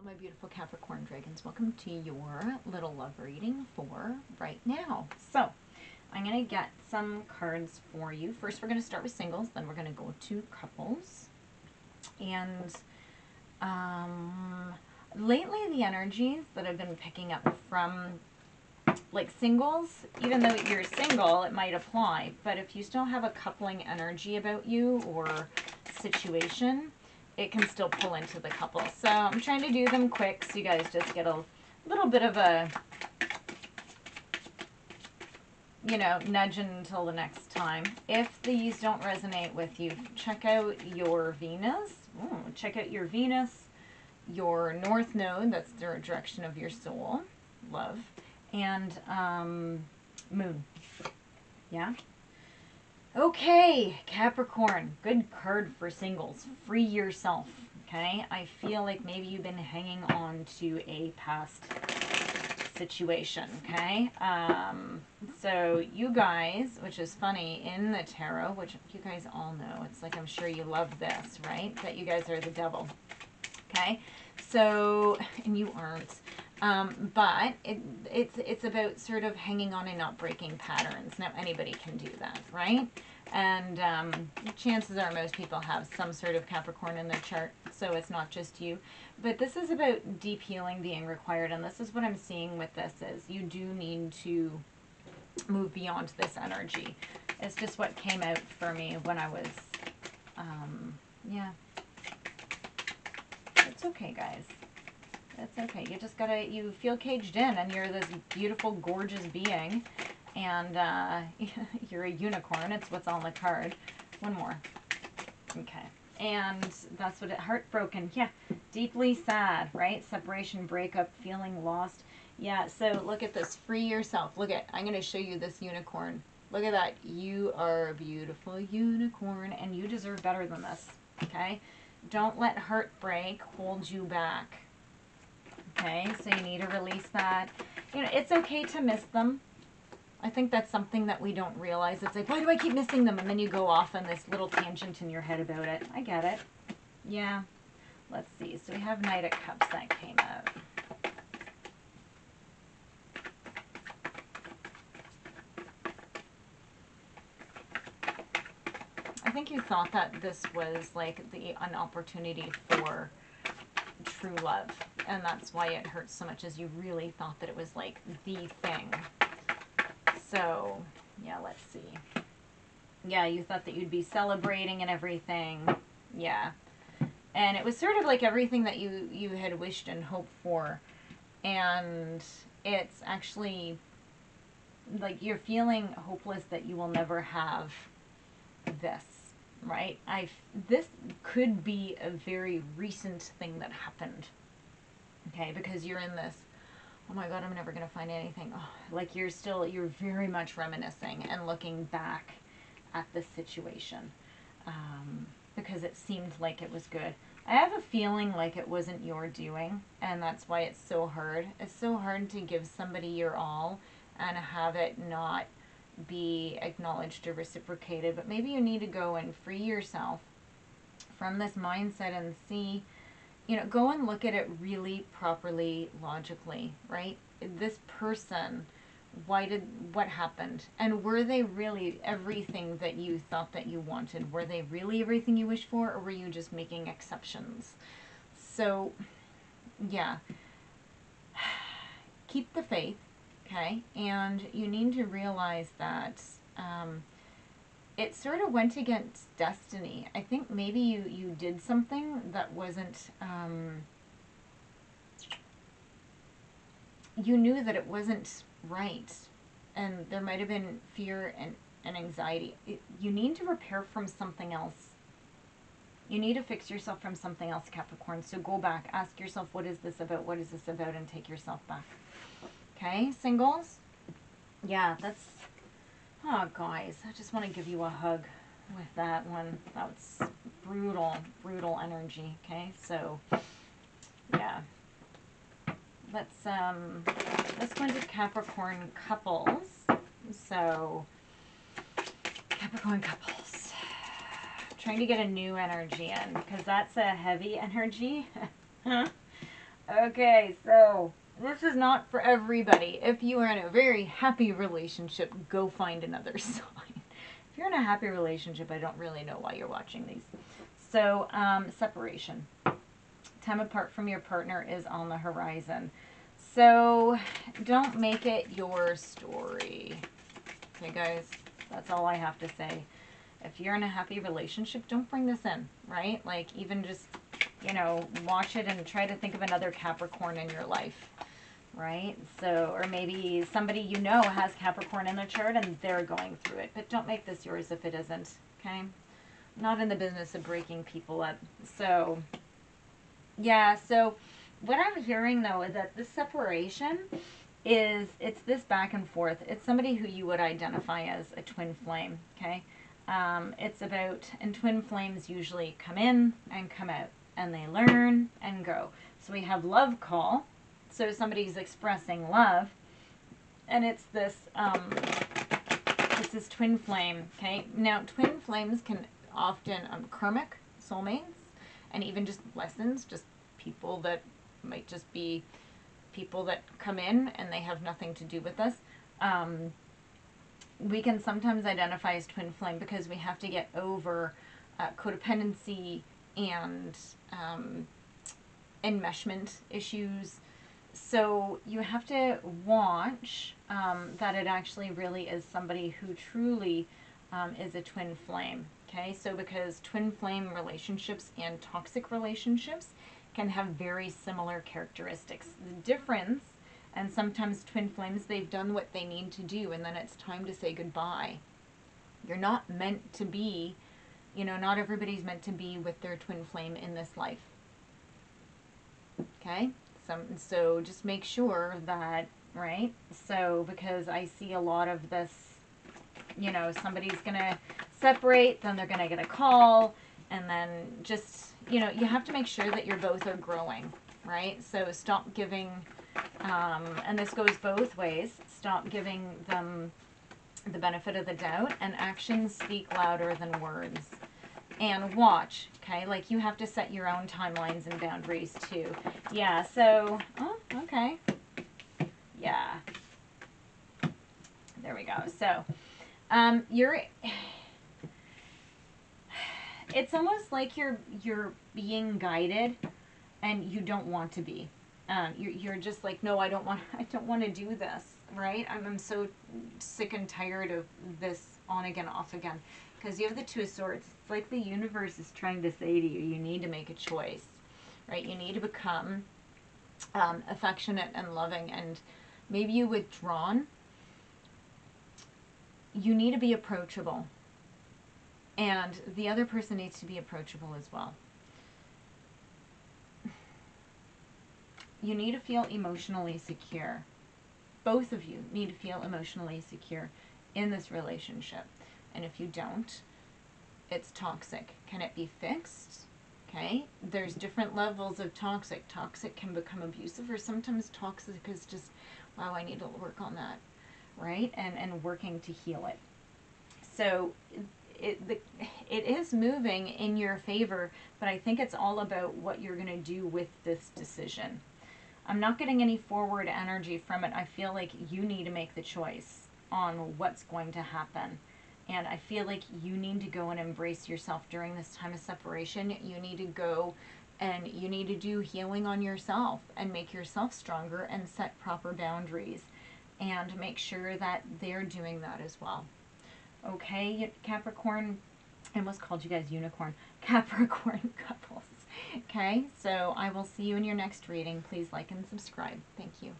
Hello my beautiful Capricorn Dragons, welcome to your little love reading for right now. So I'm going to get some cards for you. First we're going to start with singles, then we're going to go to couples. And lately the energies that I've been picking up from like singles, even though you're single it might apply, but if you still have a coupling energy about you or situation, it can still pull into the couple. So I'm trying to do them quick so you guys just get a little bit of a, you know, nudge until the next time. If these don't resonate with you, check out your Venus. Ooh, check out your Venus, your North Node, that's the direction of your soul, love, and Moon. Yeah? Okay, Capricorn, good card for singles. Free yourself, okay? I feel like maybe you've been hanging on to a past situation, okay? So you guys, which is funny, in the tarot, which you guys all know, it's like I'm sure you love this, right? That you guys are the devil, okay? So, and you aren't. But it's about sort of hanging on and not breaking patterns. Now anybody can do that, right? And chances are most people have some sort of Capricorn in their chart, so it's not just you. But this is about deep healing being required, and this is what I'm seeing with this is you do need to move beyond this energy. It's just what came out for me when I was, yeah. It's okay, guys. That's okay. You just gotta, you feel caged in and you're this beautiful, gorgeous being and you're a unicorn. It's what's on the card. One more. Okay. And that's what it, heartbroken. Yeah. Deeply sad, right? Separation, breakup, feeling lost. Yeah. So look at this. Free yourself. Look at, I'm going to show you this unicorn. Look at that. You are a beautiful unicorn and you deserve better than this. Okay. Don't let heartbreak hold you back. Okay, so you need to release that. You know, it's okay to miss them. I think that's something that we don't realize. It's like, why do I keep missing them? And then you go off on this little tangent in your head about it. I get it. Yeah. Let's see. So we have Knight of Cups that came out. I think you thought that this was like an opportunity for true love. And that's why it hurts so much, is you really thought that it was like the thing. So, yeah, let's see. Yeah, you thought that you'd be celebrating and everything. Yeah. And it was sort of like everything that you had wished and hoped for. And it's actually like you're feeling hopeless that you will never have this. Right? This could be a very recent thing that happened. Okay, because you're in this, oh my God, I'm never going to find anything. Oh, like you're very much reminiscing and looking back at this situation because it seemed like it was good. I have a feeling like it wasn't your doing, and that's why it's so hard. It's so hard to give somebody your all and have it not be acknowledged or reciprocated, but maybe you need to go and free yourself from this mindset and see, you know, go and look at it really properly, logically, right? This person, what happened? And were they really everything that you thought that you wanted? Were they really everything you wished for, or were you just making exceptions? So, yeah. Keep the faith, okay? And you need to realize that, it sort of went against destiny. I think maybe you did something that wasn't, you knew that it wasn't right. And there might have been fear and anxiety. You need to repair from something else. You need to fix yourself from something else, Capricorn. So go back, ask yourself, what is this about? What is this about? And take yourself back. Okay, singles? Yeah, that's... Oh, guys, I just want to give you a hug with that one. That was brutal, brutal energy, okay? So, yeah. Let's go into Capricorn couples. So, Capricorn couples. I'm trying to get a new energy in because that's a heavy energy. Okay, so this is not for everybody. If you are in a very happy relationship, go find another sign. If you're in a happy relationship, I don't really know why you're watching these. So, separation. Time apart from your partner is on the horizon. So, don't make it your story. Okay, guys, that's all I have to say. If you're in a happy relationship, don't bring this in, right? Like, even just, you know, watch it and try to think of another Capricorn in your life, right? So, or maybe somebody you know has Capricorn in their chart and they're going through it. But don't make this yours if it isn't, okay? Not in the business of breaking people up. So, yeah, so what I'm hearing, though, is that the separation is, it's this back and forth. It's somebody who you would identify as a twin flame, okay? It's about, and twin flames usually come in and come out, and they learn and go. So we have love call, so somebody's expressing love, and it's this twin flame, okay? Now, twin flames can often, karmic, soulmates, and even just lessons, just people that might just be people that come in and they have nothing to do with us. We can sometimes identify as twin flame because we have to get over codependency and enmeshment issues. So you have to watch that it actually really is somebody who truly is a twin flame. Okay, so because twin flame relationships and toxic relationships can have very similar characteristics. The difference, and sometimes twin flames, they've done what they need to do, and then it's time to say goodbye. You're not meant to be, you know, not everybody's meant to be with their twin flame in this life. Okay? So just make sure that, right? So, because I see a lot of this, you know, somebody's going to separate, then they're going to get a call, and then just, you know, you have to make sure that you're both are growing, right? So stop giving... and this goes both ways. Stop giving them the benefit of the doubt, and actions speak louder than words. And watch, okay? Like, you have to set your own timelines and boundaries too. Yeah, so, oh, okay. Yeah. There we go. So, it's almost like you're being guided and you don't want to be. You're just like, no, I don't want to do this, right? I'm so sick and tired of this on again, off again. Because you have the Two of Swords. It's like the universe is trying to say to you, you need to make a choice, right? You need to become affectionate and loving, and maybe you withdrawn. You need to be approachable, and the other person needs to be approachable as well. You need to feel emotionally secure. Both of you need to feel emotionally secure in this relationship. And if you don't, it's toxic. Can it be fixed? Okay? There's different levels of toxic. Toxic can become abusive, or sometimes toxic is just, wow, I need to work on that, right? And working to heal it. So it is moving in your favor, but I think it's all about what you're going to do with this decision. I'm not getting any forward energy from it. I feel like you need to make the choice on what's going to happen. And I feel like you need to go and embrace yourself during this time of separation. You need to go and you need to do healing on yourself and make yourself stronger and set proper boundaries and make sure that they're doing that as well. Okay, Capricorn, I almost called you guys unicorn, Capricorn couples. Okay, so I will see you in your next reading. Please like and subscribe. Thank you.